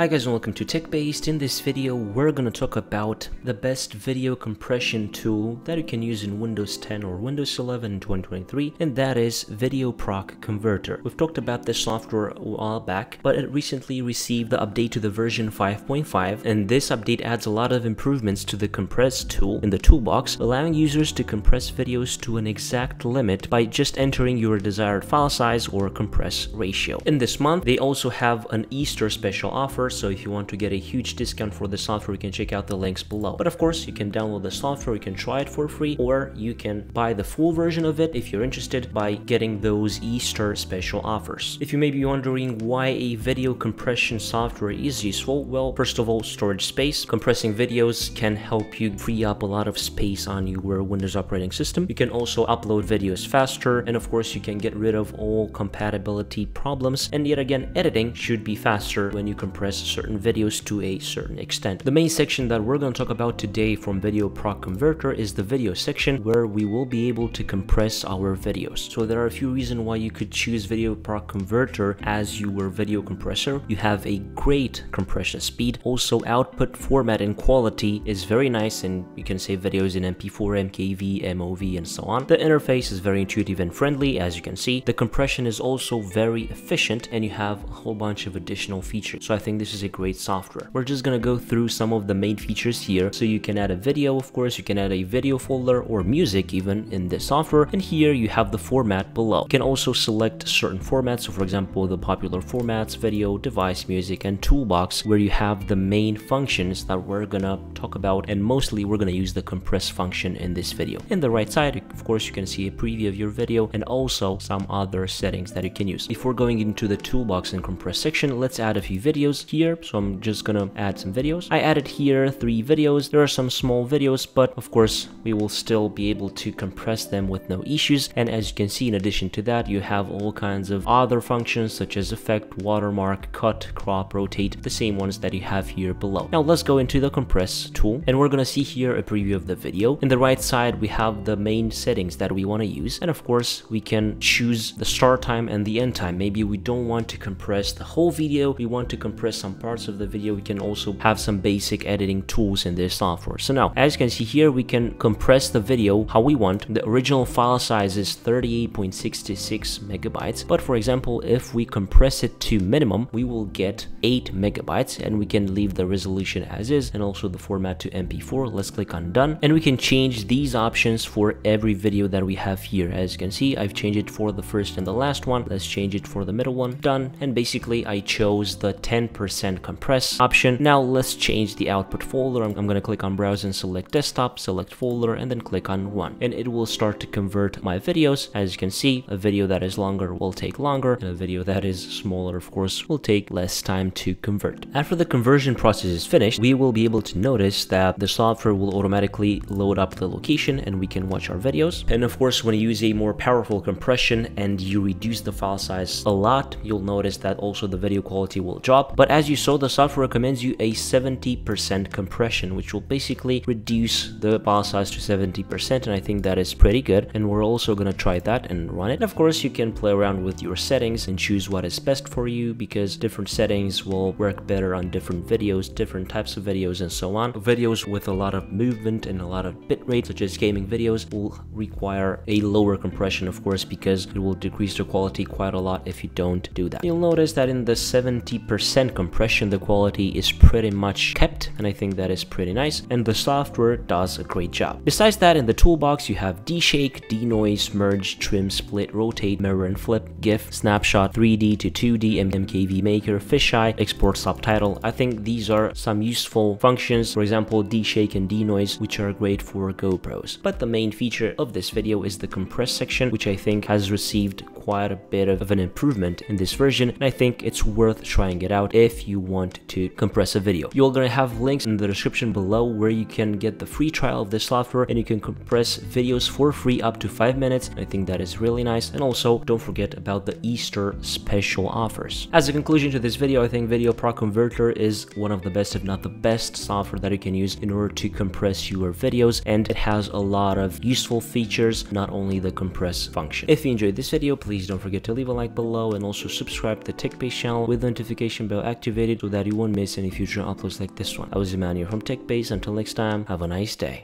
Hi guys and welcome to TechBased. In this video we're going to talk about the best video compression tool that you can use in Windows 10 or Windows 11 in 2023, and that is VideoProc Converter. We've talked about this software a while back, but it recently received the update to the version 5.5, and this update adds a lot of improvements to the compress tool in the toolbox, allowing users to compress videos to an exact limit by just entering your desired file size or compress ratio. In this month they also have an Easter special offer, so if you want to get a huge discount for the software, you can check out the links below. But of course, you can download the software, you can try it for free, or you can buy the full version of it if you're interested by getting those Easter special offers. If you may be wondering why a video compression software is useful, well, first of all, storage space. Compressing videos can help you free up a lot of space on your Windows operating system. You can also upload videos faster, and of course, you can get rid of all compatibility problems. And yet again, editing should be faster when you compress certain videos to a certain extent. The main section that we're going to talk about today from VideoProc Converter is the video section, where we will be able to compress our videos. So there are a few reasons why you could choose VideoProc Converter as your video compressor. You have a great compression speed. Also, output format and quality is very nice, and you can save videos in MP4, MKV, MOV, and so on. The interface is very intuitive and friendly, as you can see. The compression is also very efficient, and you have a whole bunch of additional features. So I think this is a great software. We're just going to go through some of the main features here. So you can add a video, of course, you can add a video folder or music even in this software. And here you have the format below. You can also select certain formats. So for example, the popular formats, video, device, music, and toolbox, where you have the main functions that we're going to talk about. And mostly we're going to use the compress function in this video. In the right side, of course, you can see a preview of your video and also some other settings that you can use. Before going into the toolbox and compress section, let's add a few videos here. So I'm just gonna add some videos. I added here 3 videos. There are some small videos, but of course we will still be able to compress them with no issues. And as you can see, in addition to that, you have all kinds of other functions such as effect, watermark, cut, crop, rotate, the same ones that you have here below. Now let's go into the compress tool, and we're gonna see here a preview of the video. In the right side we have the main settings that we want to use, and of course we can choose the start time and the end time. Maybe we don't want to compress the whole video, we want to compress some parts of the video. We can also have some basic editing tools in this software. So now, as you can see here, we can compress the video how we want. The original file size is 38.66 megabytes, but for example, if we compress it to minimum, we will get 8 megabytes, and we can leave the resolution as is and also the format to MP4. Let's click on done, and we can change these options for every video that we have here. As you can see, I've changed it for the first and the last one. Let's change it for the middle one. Done. And basically I chose the 10% compress option. Now let's change the output folder. I'm going to click on browse and select desktop, select folder, and then click on 1, and it will start to convert my videos. As you can see, a video that is longer will take longer, and a video that is smaller, of course, will take less time to convert. After the conversion process is finished, we will be able to notice that the software will automatically load up the location and we can watch our videos. And of course, when you use a more powerful compression and you reduce the file size a lot, you'll notice that also the video quality will drop. But as you saw, the software recommends you a 70% compression, which will basically reduce the file size to 70%, and I think that is pretty good. And we're also going to try that and run it. And of course, you can play around with your settings and choose what is best for you, because different settings will work better on different videos, different types of videos, and so on. Videos with a lot of movement and a lot of bitrate, such as gaming videos, will require a lower compression, of course, because it will decrease the quality quite a lot if you don't do that. You'll notice that in the 70% compression, the quality is pretty much kept, and I think that is pretty nice, and the software does a great job. Besides that, in the toolbox you have D-Shake, D-Noise, merge, trim, split, rotate, mirror and flip, GIF, snapshot, 3D to 2D, MKV maker, fisheye, export subtitle. I think these are some useful functions, for example D-Shake and D-Noise, which are great for GoPros. But the main feature of this video is the compress section, which I think has received quite a bit of an improvement in this version, and I think it's worth trying it out if you want to compress a video. You're going to have links in the description below where you can get the free trial of this software, and you can compress videos for free up to 5 minutes. I think that is really nice. And also, don't forget about the Easter special offers. As a conclusion to this video, I think VideoProc Converter is one of the best, if not the best, software that you can use in order to compress your videos, and it has a lot of useful features, not only the compress function. If you enjoyed this video, please please don't forget to leave a like below and also subscribe to the TechBased channel with the notification bell activated so that you won't miss any future uploads like this one. I was Emmanuel from TechBased. Until next time, have a nice day.